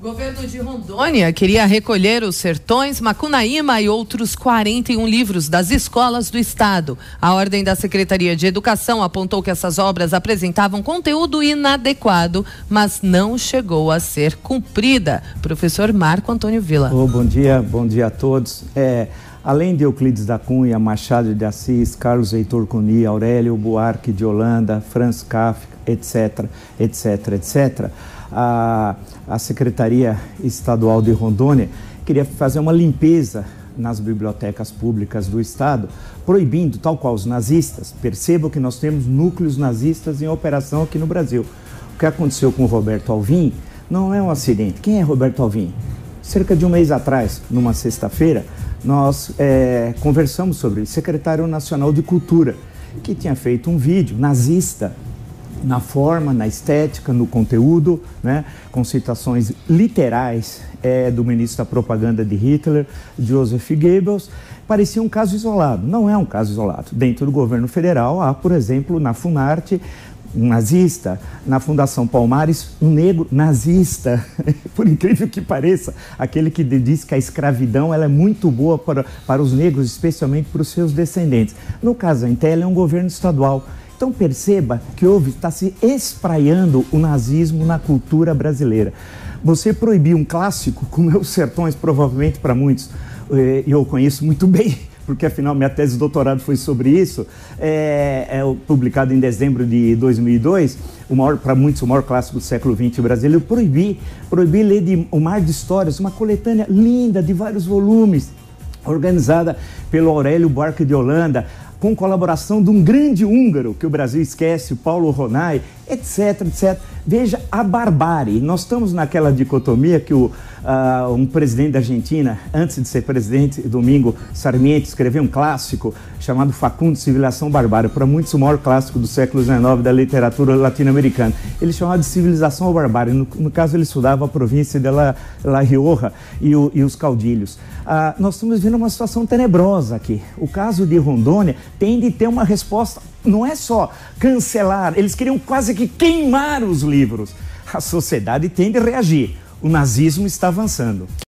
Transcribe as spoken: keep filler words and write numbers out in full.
Governo de Rondônia queria recolher os Sertões, Macunaíma e outros quarenta e um livros das escolas do estado. A ordem da Secretaria de Educação apontou que essas obras apresentavam conteúdo inadequado, mas não chegou a ser cumprida. Professor Marco Antônio Villa. Oh, bom dia, bom dia a todos. É, além de Euclides da Cunha, Machado de Assis, Carlos Heitor Cuny, Aurélio Buarque de Holanda, Franz Kaff, etc, etc, etcétera, a, a Secretaria Estadual de Rondônia queria fazer uma limpeza nas bibliotecas públicas do estado, proibindo, tal qual os nazistas. Percebam que nós temos núcleos nazistas em operação aqui no Brasil. O que aconteceu com o Roberto Alvim não é um acidente. Quem é Roberto Alvim? Cerca de um mês atrás, numa sexta-feira, nós é, conversamos sobre o secretário nacional de Cultura, que tinha feito um vídeo nazista, na forma, na estética, no conteúdo, né, com citações literais é, do ministro da propaganda de Hitler, Joseph Goebbels. Parecia um caso isolado. Não é um caso isolado. Dentro do governo federal há, por exemplo, na Funarte, um nazista, na Fundação Palmares, um negro nazista, por incrível que pareça, aquele que diz que a escravidão ela é muito boa para, para os negros, especialmente para os seus descendentes. No caso, a Intel é um governo estadual. Então perceba que houve, está se espraiando o nazismo na cultura brasileira. Você proibir um clássico, como é os Sertões, provavelmente para muitos, e eu conheço muito bem, porque afinal minha tese de doutorado foi sobre isso, é, é publicado em dezembro de dois mil e dois, para muitos o maior clássico do século vinte brasileiro. Eu proibi, proibi ler de, o Mar de Histórias, uma coletânea linda de vários volumes, organizada pelo Aurélio Buarque de Holanda, com colaboração de um grande húngaro, que o Brasil esquece, o Paulo Rónai, etc, etcétera. Veja a barbárie. Nós estamos naquela dicotomia que o, uh, um presidente da Argentina, antes de ser presidente, Domingo Sarmiento, escreveu um clássico chamado Facundo, Civilização Barbária, para muitos o maior clássico do século dezenove da literatura latino-americana. Ele chamava de Civilização ou Barbárie. No, no caso, ele estudava a província de La, La Rioja e, o, e os caudilhos. Uh, nós estamos vendo uma situação tenebrosa aqui. O caso de Rondônia tem de ter uma resposta. Não é só cancelar, eles queriam quase que queimar os livros. A sociedade tem de reagir. O nazismo está avançando.